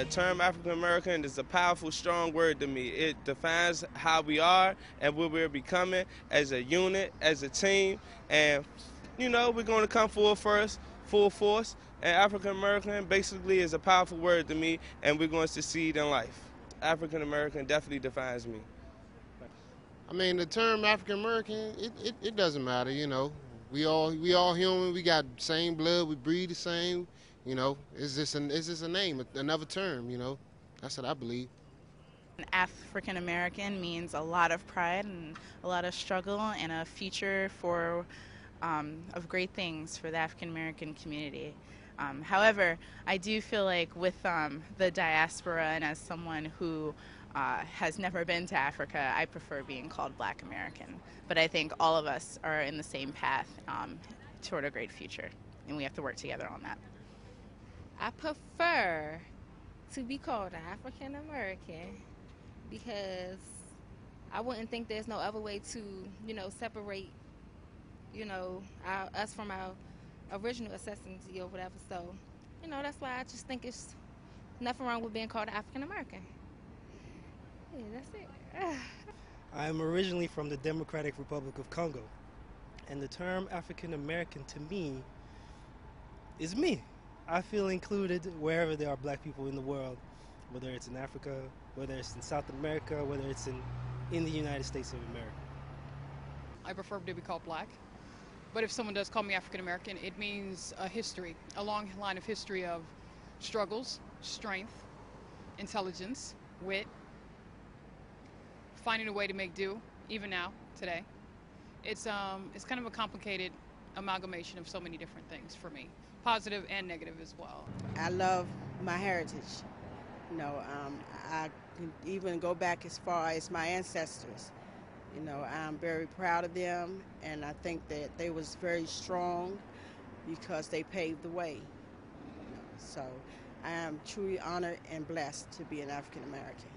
The term African-American is a powerful, strong word to me. It defines how we are and what we're becoming as a unit, as a team. And, you know, we're going to come forward first, full force. And African-American basically is a powerful word to me, and we're going to succeed in life. African-American definitely defines me. I mean, the term African-American, it doesn't matter, you know. We all human. We got same blood. We breathe the same. You know, is this a name, another term, you know? That's what I believe. African-American means a lot of pride and a lot of struggle and a future for, of great things for the African-American community. However, I do feel like with the diaspora and as someone who has never been to Africa, I prefer being called Black American. But I think all of us are in the same path toward a great future, and we have to work together on that. I prefer to be called an African American because I wouldn't think there's no other way to, you know, separate, you know, us from our original ethnicity or whatever. So, you know, that's why I just think it's nothing wrong with being called an African American. Yeah, that's it. I am originally from the Democratic Republic of Congo, and the term African American to me is me. I feel included wherever there are Black people in the world, whether it's in Africa, whether it's in South America, whether it's in the United States of America. I prefer to be called Black, but if someone does call me African American, it means a history, a long line of history of struggles, strength, intelligence, wit, finding a way to make do, even now, today. It's kind of a complicated amalgamation of so many different things for me, positive and negative as well. I love my heritage. You know, I can even go back as far as my ancestors. You know, I'm very proud of them, and I think that they was very strong because they paved the way. You know, so I am truly honored and blessed to be an African American.